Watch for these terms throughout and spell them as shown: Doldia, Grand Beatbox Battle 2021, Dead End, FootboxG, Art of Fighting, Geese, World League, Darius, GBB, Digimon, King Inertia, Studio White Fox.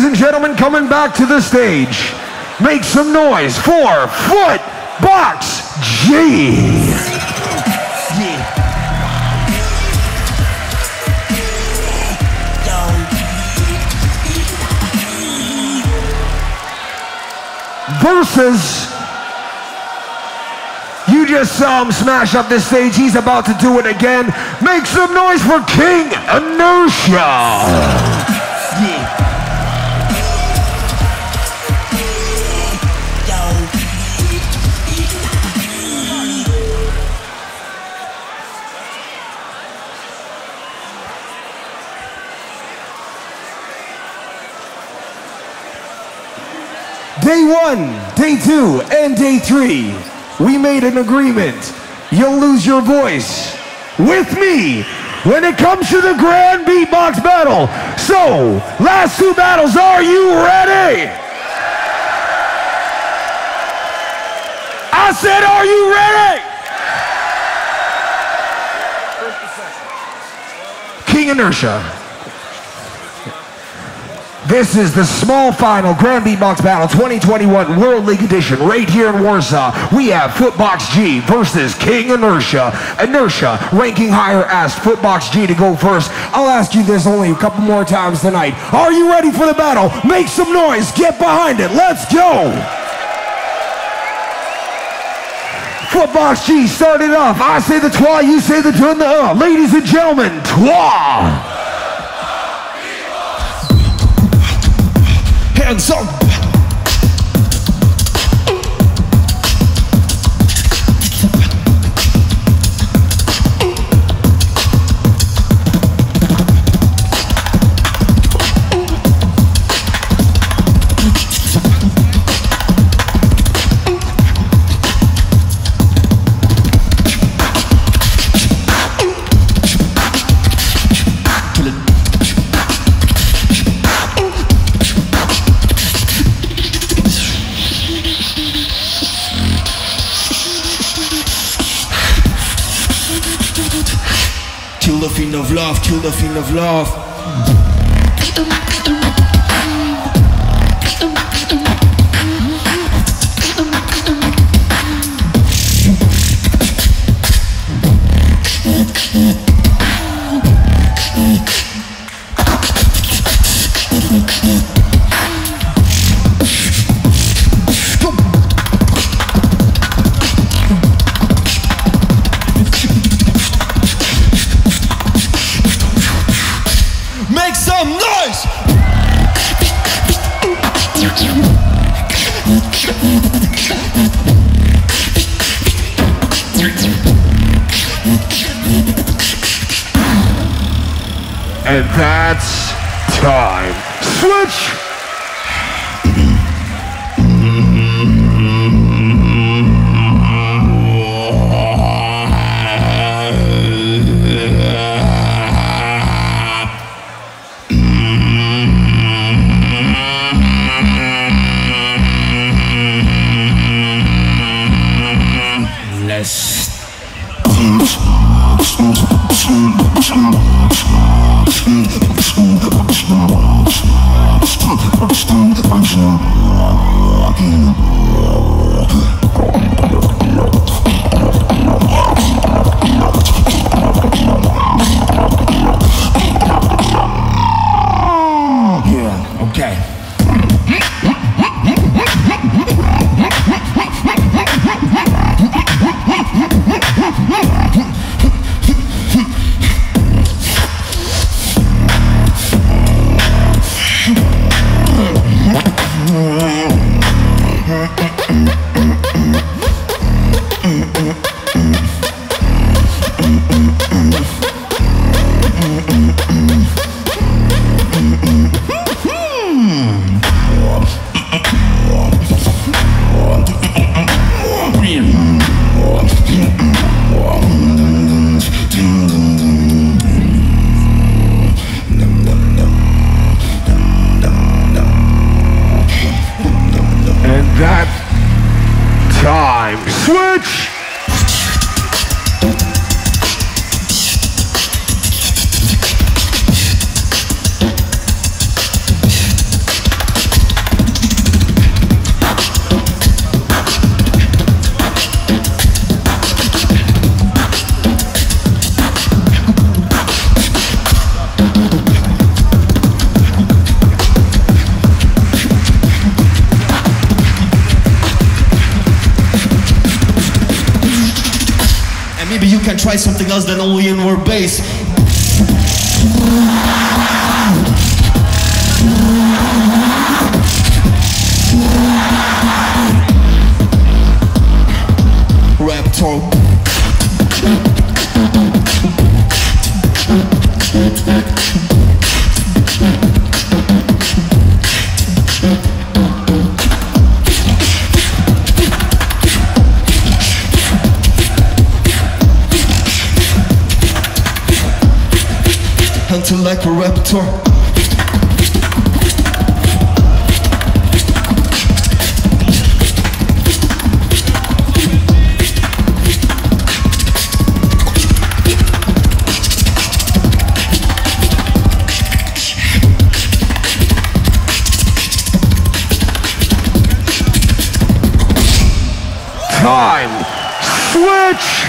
Ladies and gentlemen, coming back to the stage, make some noise for FootboxG. Versus, you just saw him smash up this stage. He's about to do it again. Make some noise for King Inertia. Day one, day two, and day three, we made an agreement. You'll lose your voice with me when it comes to the Grand Beatbox Battle. So, last two battles, are you ready? I said, are you ready? King Inertia. This is the small final Grand Beatbox Battle 2021 World League Edition right here in Warsaw. We have FootboxG versus King Inertia. Inertia ranking higher asked FootboxG to go first. I'll ask you this only a couple more times tonight. Are you ready for the battle? Make some noise. Get behind it. Let's go. FootboxG started off. I say the twa, you say the tun, the Ladies and gentlemen, twa. Hands up, kill the fiend of love, kill the fiend of love. And that's time. Switch! maybe you can try something else than only inward bass. Raptor. Hunting like a raptor. Time switch.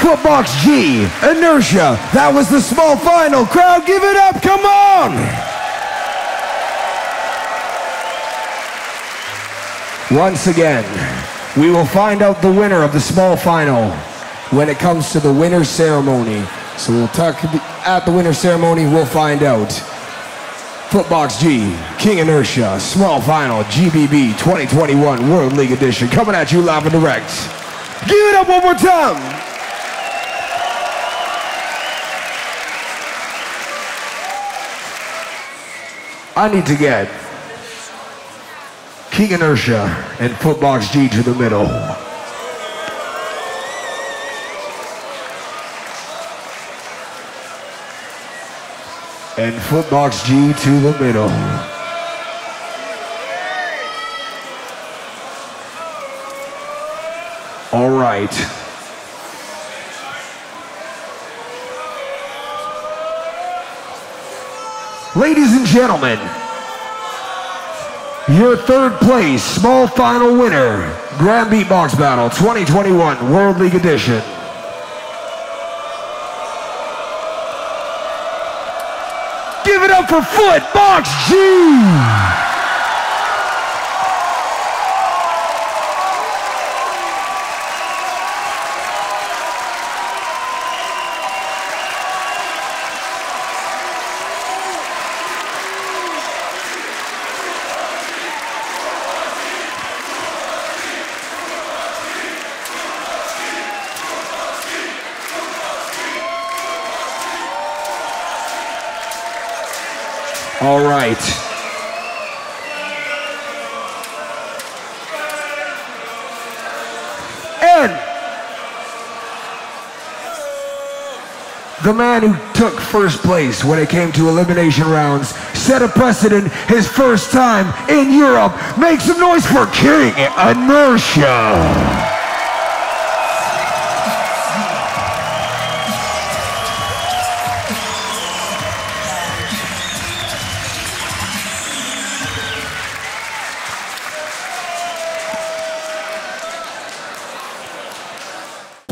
FootboxG, Inertia. That was the small final. Crowd, give it up, come on! Once again, we will find out the winner of the small final when it comes to the winner's ceremony. So we'll talk at the winner's ceremony, we'll find out. FootboxG, King Inertia, small final, GBB 2021 World League Edition, coming at you live and direct. Give it up one more time! I need to get King Inertia and FootboxG to the middle. And FootboxG to the middle. All right. Ladies and gentlemen, your third place small final winner, Grand Beatbox Battle 2021 World League Edition. Give it up for FootboxG! All right. And the man who took first place when it came to elimination rounds set a precedent his first time in Europe. Make some noise for King Inertia.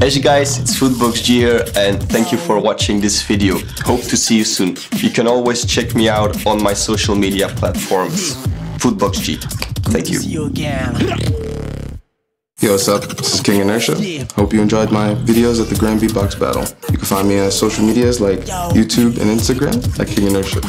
As you guys, it's FootboxG here, and thank you for watching this video. Hope to see you soon. You can always check me out on my social media platforms. FootboxG. Thank you. See you again. Yo, what's up? This is King Inertia. Hope you enjoyed my videos at the Grand Beatbox Battle. You can find me on social medias like YouTube and Instagram at King Inertia.